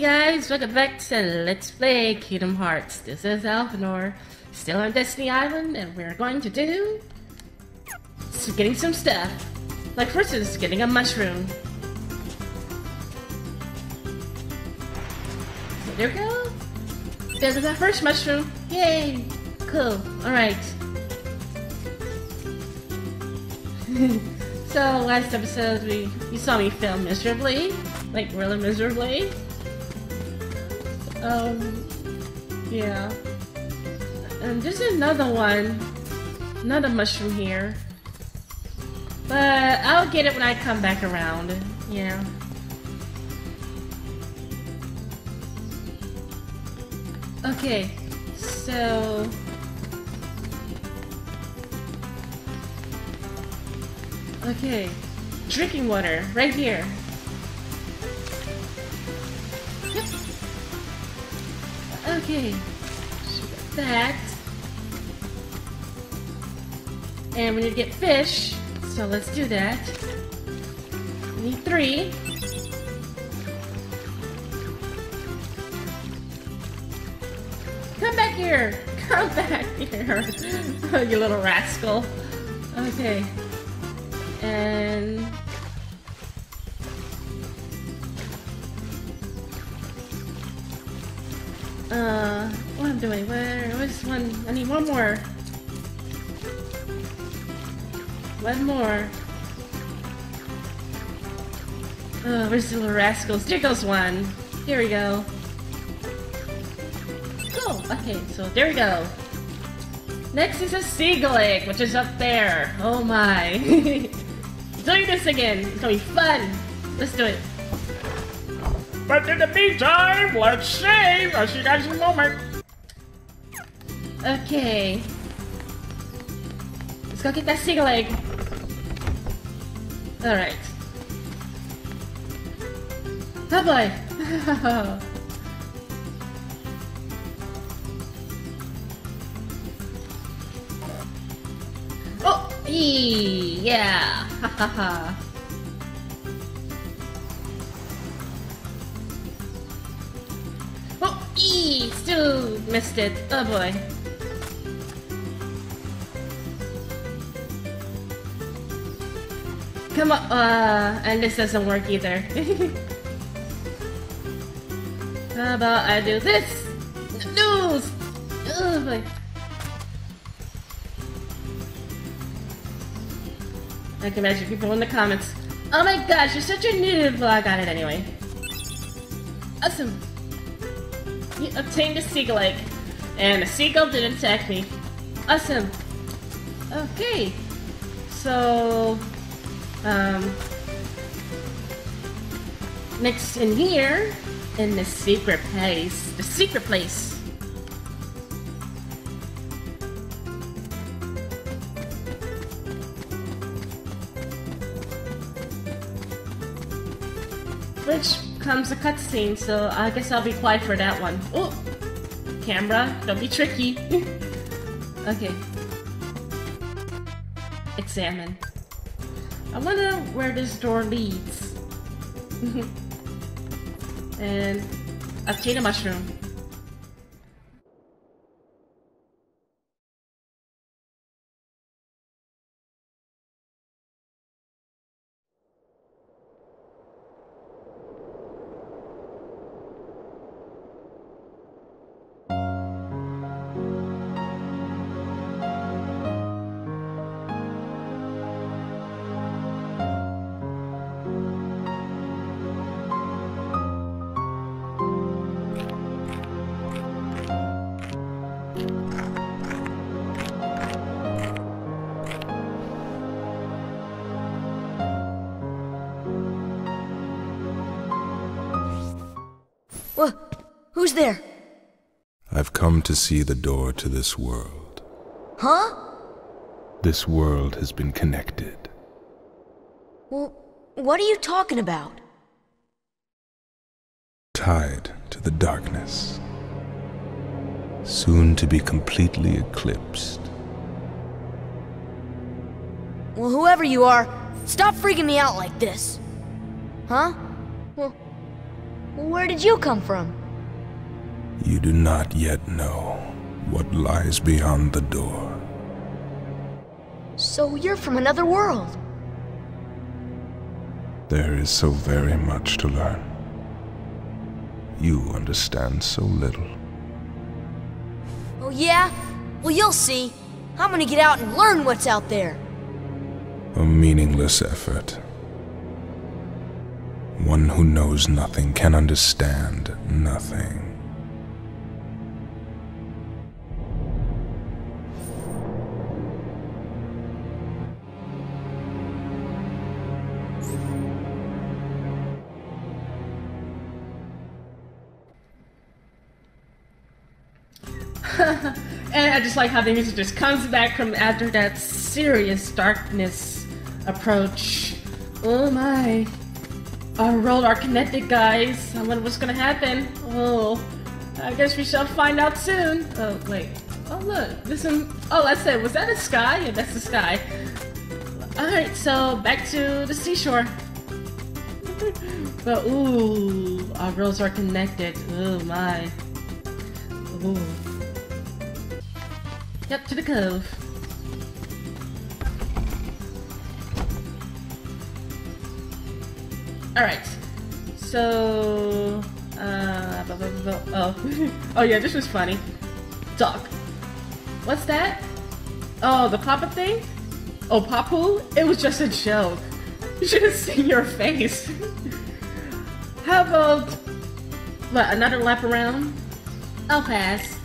Hey guys, welcome back to Let's Play Kingdom Hearts. This is Alphinore, still on Destiny Island, and we're going to do... getting some stuff. Like first is getting a mushroom. So there we go. There's our first mushroom. Yay! Cool. Alright. So last episode you saw me fail miserably. Like really miserably. Yeah. And there's another one. Another mushroom here. But I'll get it when I come back around. Yeah. Okay. So... okay. Drinking water. Right here. Okay, so we got that, and we need to get fish, so let's do that. We need 3. Come back here! Come back here! Oh, you little rascal. Okay, and... what am I doing? Where's one? I need one more. One more. Oh, where's the little rascals? There goes one. Here we go. Cool. Okay, so there we go. Next is a seagull egg, which is up there. Oh my. Doing this again. It's gonna be fun. Let's do it. But in the meantime, let's save! I'll see you guys in a moment! Okay. Let's go get that seagull egg. Alright. Oh boy! Oh! Eee! Yeah! Ha ha ha! Still missed it. Oh boy. Come on. And this doesn't work either. How about I do this? No! Oh boy. I can imagine people in the comments. Oh my gosh, you're such a noob. Well, I got it anyway. Awesome. You obtained a seagull egg, and the seagull didn't attack me. Awesome. Okay, so next in here, in the secret place, which comes a cutscene, so I guess I'll be quiet for that one. Oh! Camera, don't be tricky. Okay. Examine. I wonder where this door leads. And obtain a mushroom. Who's there? I've come to see the door to this world. Huh? This world has been connected. Well, what are you talking about? Tied to the darkness. Soon to be completely eclipsed. Well, whoever you are, stop freaking me out like this. Huh? Well, Where did you come from? You do not yet know what lies beyond the door. So you're from another world? There is so very much to learn. You understand so little. Oh yeah? Well, you'll see. I'm gonna get out and learn what's out there. A meaningless effort. One who knows nothing can understand nothing. And I just like how the music just comes back from after that serious darkness approach. Oh my. Our world are connected, guys. I wonder what's gonna happen. Oh, I guess we shall find out soon. Oh, wait. Oh, look. Listen. Oh, I said, was that a sky? Yeah, that's the sky. Alright, so back to the seashore. But, ooh, our worlds are connected. Oh my. Ooh. Yep, to the cove. Alright, so... blah, blah, blah, blah. Oh. Oh yeah, this was funny. Dog. What's that? Oh, the pop-up thing? Oh, Papu? It was just a joke. You should have seen your face. How about... what, another lap around? I'll pass.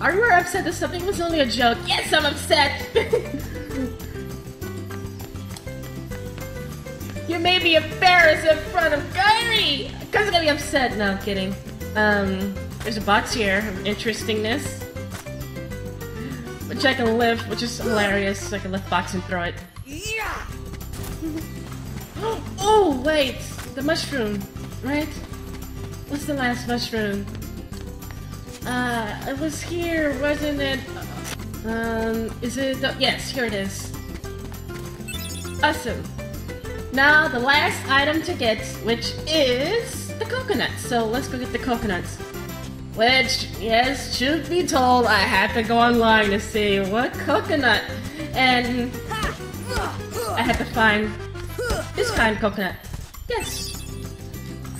Are you upset that something was only a joke? Yes, I'm upset! You made me embarrassed in front of Kairi! Cause I'm gonna be upset. No, I'm kidding. There's a box here of interestingness. Which I can lift, which is hilarious. So I can lift box and throw it. Yeah. Oh, wait! The mushroom, right? What's the last mushroom? It was here, wasn't it? Is it? Yes, here it is. Awesome. Now, the last item to get, which is the coconuts. So let's go get the coconuts. Which, yes, truth be told, I had to go online to see what coconut. And I had to find this kind of coconut. Yes.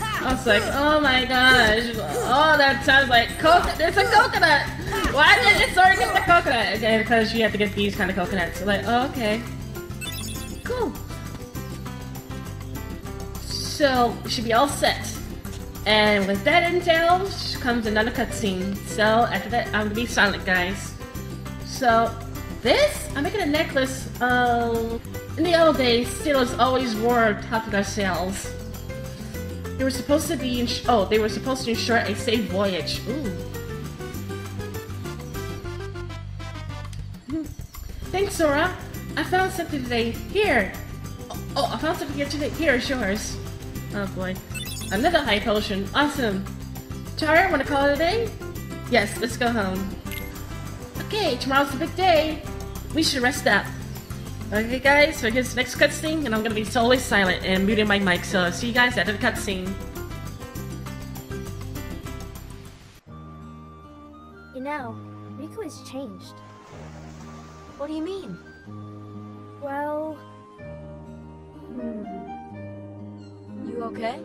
I was like, oh my gosh, all that sounds like coconut. There's a coconut! Why did it sort of get the coconut? Okay, because you have to get these kind of coconuts. So like, oh, okay. Cool. So, we should be all set. And with that entails comes another cutscene. So, after that, I'm gonna be silent, guys. So, this? I'm making a necklace. In the old days, sailors always wore top of their sails. They were supposed to be ensure a safe voyage. Ooh. Thanks, Sora. I found something today. Here. Oh, I found something here today. Here is yours. Oh boy. Another high potion. Awesome. Tara, wanna call it a day? Yes, let's go home. Okay, tomorrow's the big day. We should rest up. Okay guys, so here's the next cutscene, and I'm gonna be totally silent and muting my mic, so see you guys after the cutscene. You know, Riku has changed. What do you mean? Well... You okay?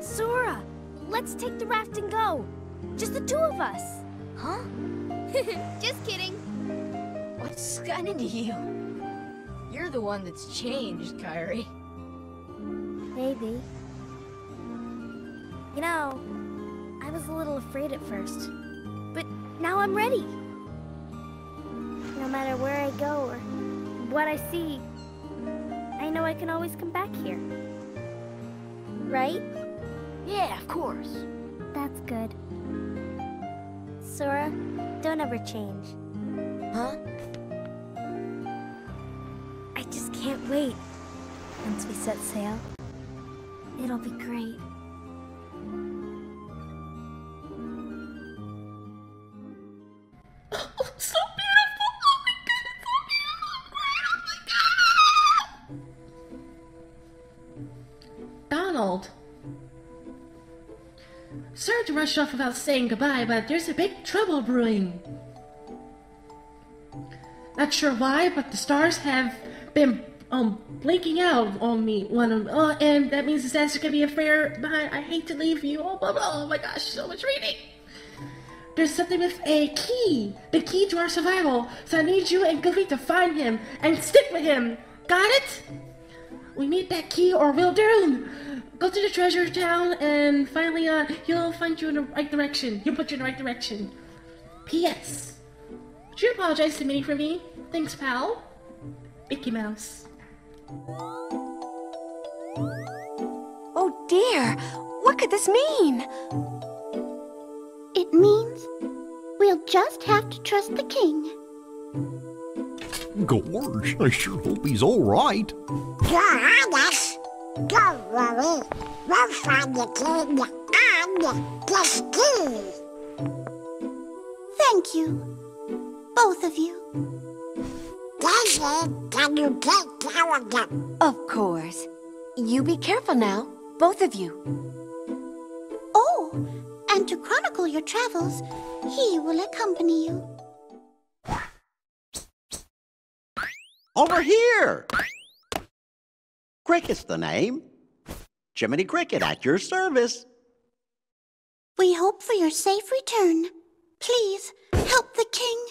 Sora! Let's take the raft and go! Just the two of us! Huh? Just kidding! What's gotten into you? You're the one that's changed, Kairi. Maybe. You know, I was a little afraid at first, but now I'm ready. No matter where I go or what I see, I know I can always come back here. Right? Yeah, of course. That's good. Sora, don't ever change. Huh? I just can't wait. Once we set sail, it'll be great. Oh, so beautiful! Oh my goodness, so beautiful! Great! Oh my god! Donald! to rush off without saying goodbye, but there's a big trouble brewing. Not sure why, but the stars have been blinking out on me. And that means disaster could be a fair. But I hate to leave you. Oh my gosh, so much reading. There's something with a key, the key to our survival. So I need you and Goofy to find him and stick with him. Got it? We need that key, or we'll drown. Go to the treasure town, and finally, he'll find you in the right direction. He'll put you in the right direction. P.S. Would you apologize to Minnie for me? Thanks, pal. Mickey Mouse. Oh dear, what could this mean? It means we'll just have to trust the king. Gorge, I sure hope he's all right. You're honest. Don't worry. We'll find the king and this key. Thank you, both of you. Daisy, can you take care of them? Of course. You be careful now, both of you. Oh! And to chronicle your travels, he will accompany you. Over here! Cricket's the name. Jiminy Cricket at your service. We hope for your safe return. Please, help the king.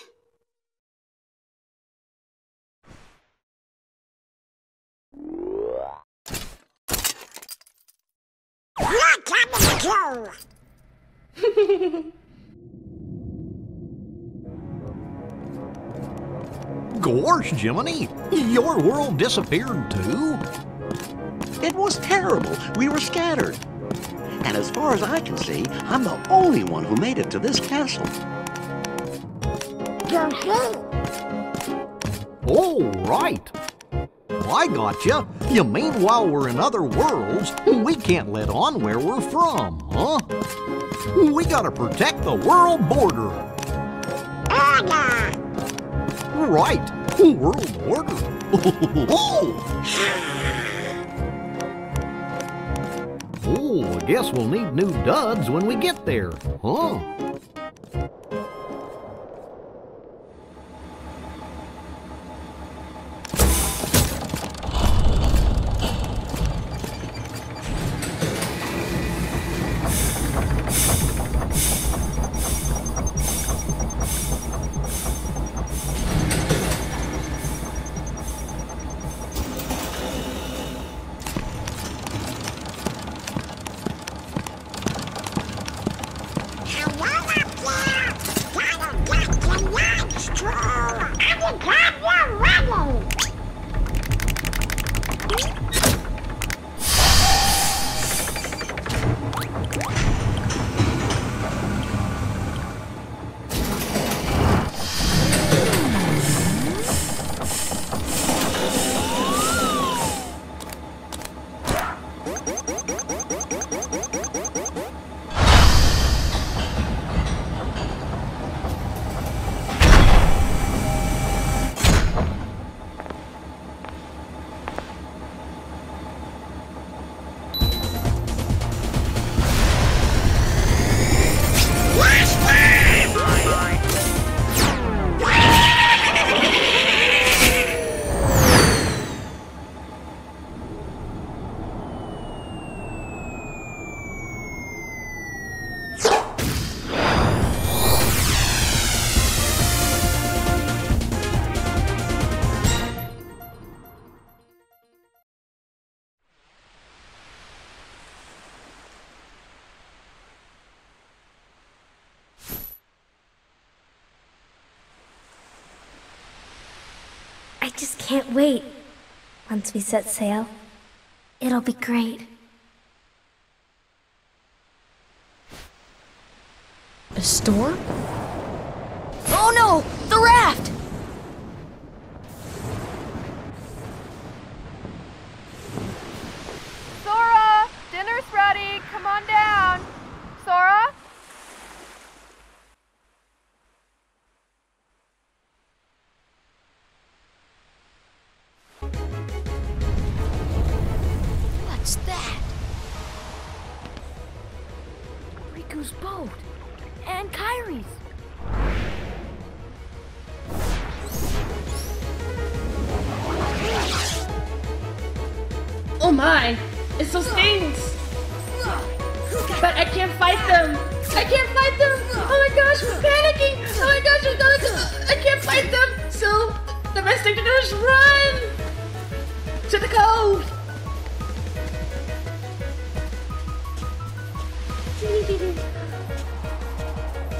We're coming to you! Gosh, Jiminy, your world disappeared too? It was terrible. We were scattered. And as far as I can see, I'm the only one who made it to this castle. All right. I gotcha. You mean while we're in other worlds, we can't let on where we're from, huh? We gotta protect the world border. Right, world border. Oh, I guess we'll need new duds when we get there, huh? I just can't wait. Once we set sail, it'll be great. A storm? Oh no! The raft! Sora! Dinner's ready! Come on down! Sora? Riku's boat. And Kairi's. Oh my! It's those things! But I can't fight them! I can't fight them! Oh my gosh, I'm panicking! Oh my gosh, I'm going to... I can't fight them! So, the best thing to do is run! To the cove!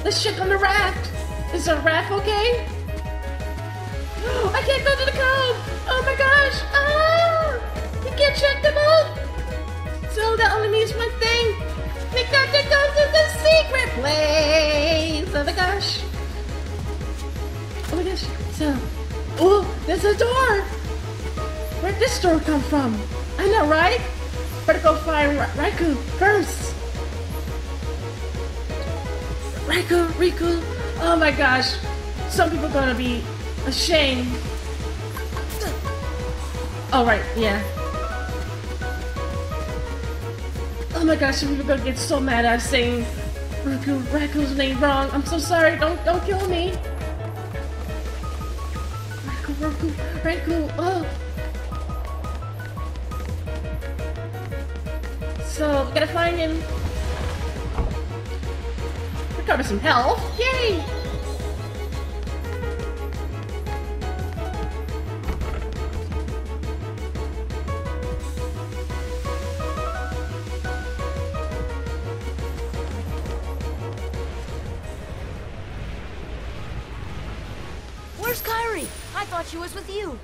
The ship on the raft! Is the raft okay? I can't go to the cove! Oh my gosh! Ah! You can't check the boat! So that only means one thing! We got to go to the secret place! Oh my gosh! Oh my gosh! So... Oh! There's a door! Where'd this door come from? I know, right? Better go find Riku first! Riku! Oh my gosh! Some people are gonna be ashamed. Oh right, yeah. Oh my gosh, some people are gonna get so mad at saying Riku's name wrong. I'm so sorry, don't kill me. Riku, oh. So we gotta find him. Got some health. Yay! Where's Kairi? I thought she was with you.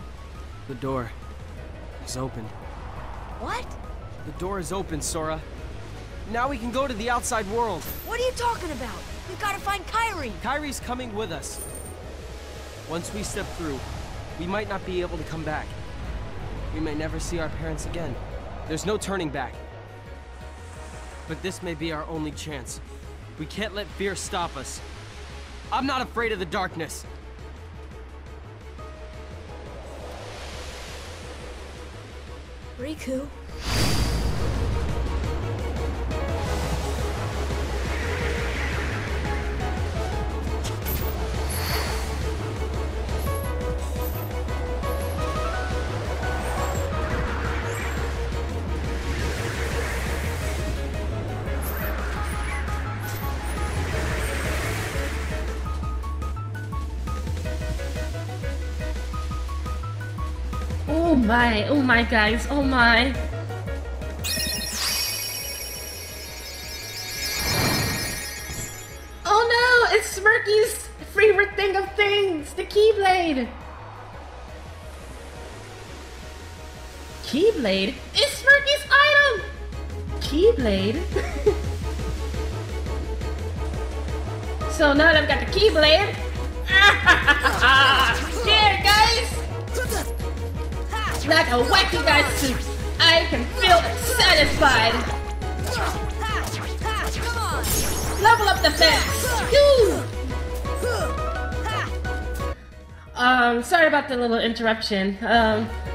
The door is open. What? The door is open, Sora. Now we can go to the outside world. What are you talking about? We've got to find Kairi. Kairi's coming with us. Once we step through, we might not be able to come back. We may never see our parents again. There's no turning back. But this may be our only chance. We can't let fear stop us. I'm not afraid of the darkness. Riku. Oh my guys, oh my. Oh no, it's Smirky's favorite thing of things, the Keyblade. Keyblade? It's Smirky's item! Keyblade? So now that I've got the Keyblade. Here guys! Like a wacky guy suit, I can feel satisfied. Level up the fence. Sorry about the little interruption.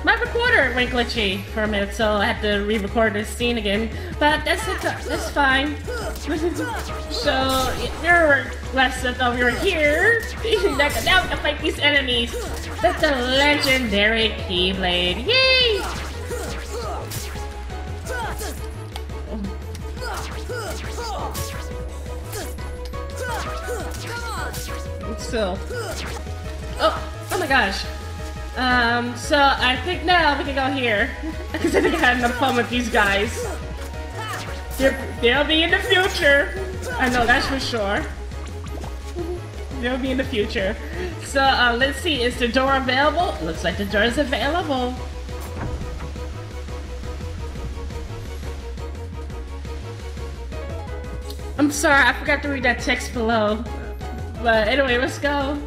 My recorder went glitchy for a minute, so I had to re-record this scene again. But that's it. That's fine. So there were last stuff over here. Now we can fight these enemies. That's a legendary Keyblade! Yay! Oh. So, oh my gosh! So I think now we can go here because I think I had enough fun with these guys. They'll be in the future. I know that's for sure. They'll be in the future. So let's see, is the door available? Looks like the door is available. I'm sorry, I forgot to read that text below. But anyway, let's go.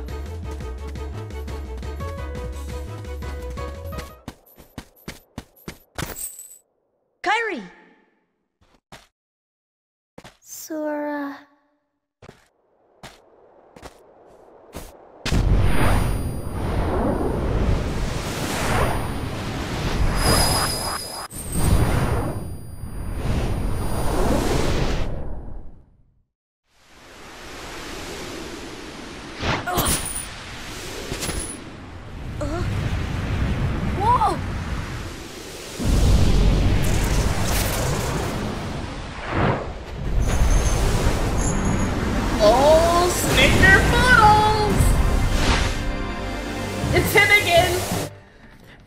Kairi! Sora... finger bottles! It's him again!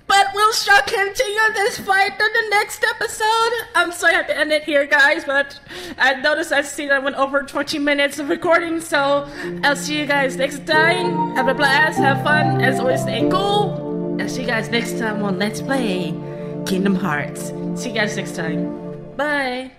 But we'll shall continue this fight in the next episode! I'm sorry I have to end it here, guys, but I noticed I see that I went over 20 minutes of recording, so I'll see you guys next time. Have a blast, have fun, as always stay cool! I'll see you guys next time on Let's Play Kingdom Hearts. See you guys next time. Bye!